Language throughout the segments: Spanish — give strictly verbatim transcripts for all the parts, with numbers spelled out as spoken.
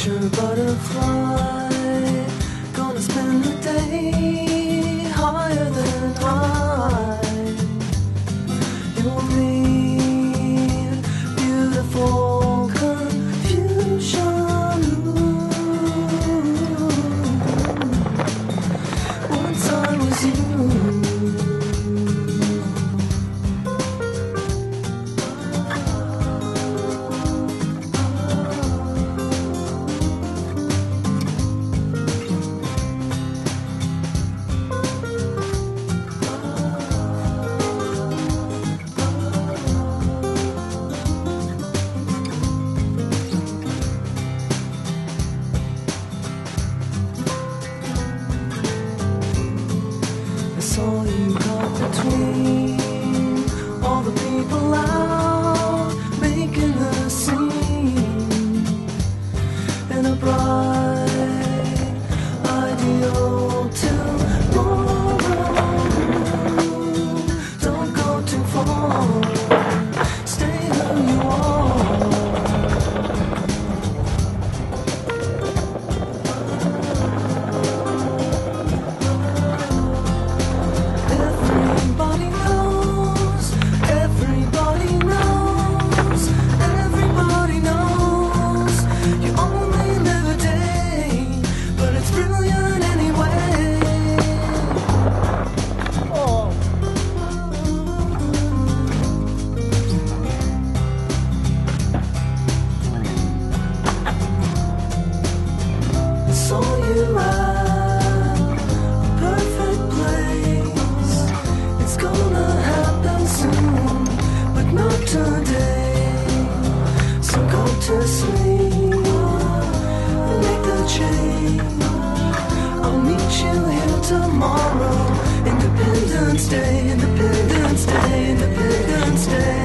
Future butterfly, gonna spend the day higher than high. You'll need beautiful confusion. Ooh. Once I was you. All you got between all the people out making a scene and a bright ideal tomorrow. Don't go too far, stay who you are. Today, so go to sleep, make the change. I'll meet you here tomorrow. Independence Day, Independence Day, Independence Day.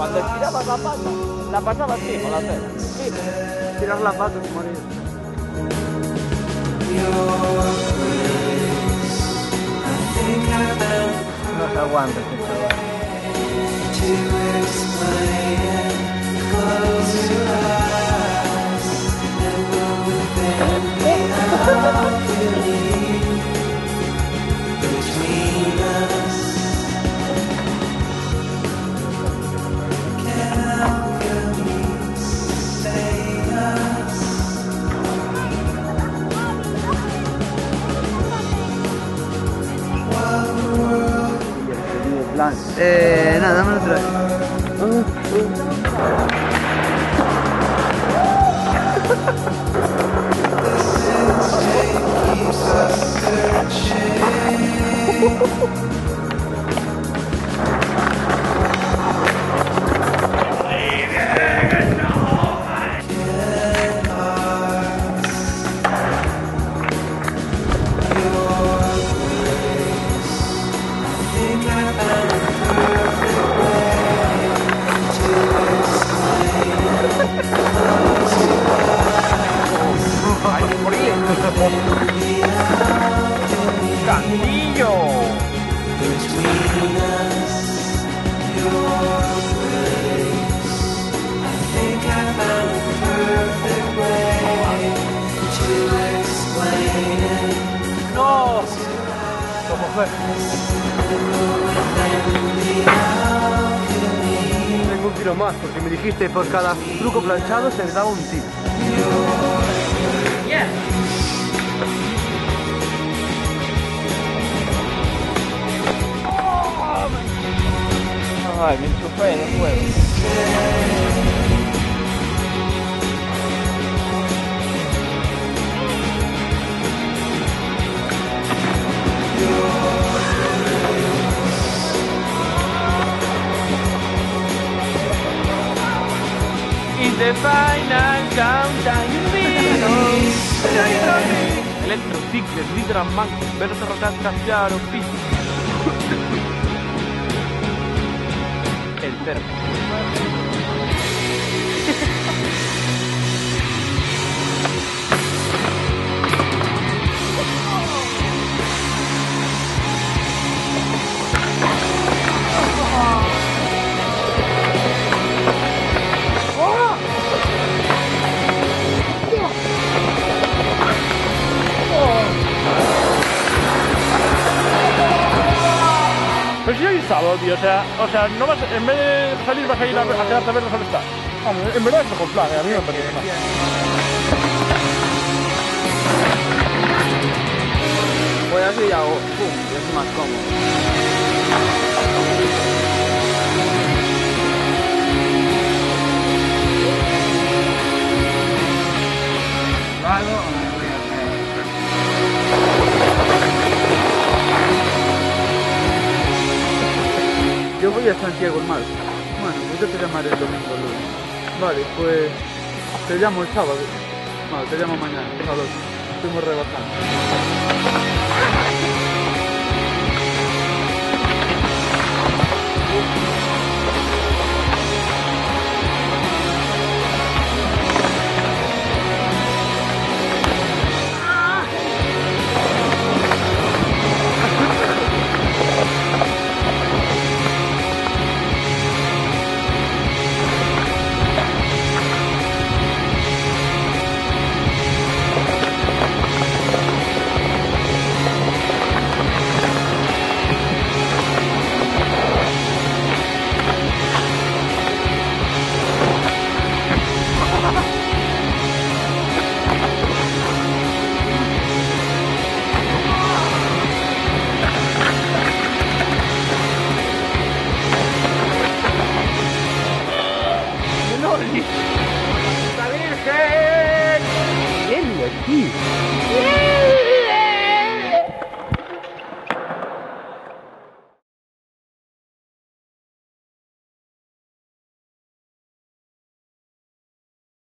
Cuando estirabas la pata, la pasabas así con la cera. Sí, tirar la pata y morir. No se aguanta, Eh, nada, dame otra vez. Uh, uh. ¡Cantillo! ¡No! ¿Cómo fue? Tengo un tiro más, porque me dijiste por cada truco planchado se le daba un tiro. Yeah. Ay, me enchufé en el juego. In the final countdown, Electro Tigre, Hydra Man, Berto Rotas Castiaro, Pizzi. El perro. Pero si hoy es sábado, tío, o sea, o sea no vas, en vez de salir vas a ir a, a quedarte a ver dónde está. Vamos, en verdad es mejor plan, eh, a mí me parece más. Voy así y hago, pum, y es más cómodo. Vale. Yo voy a Santiago el martes. Bueno, pues yo te llamaré el domingo, lunes. Vale, pues te llamo el sábado. No, te llamo mañana, el sábado. Estuvimos ¡la Virgen! ¡Bien, aquí!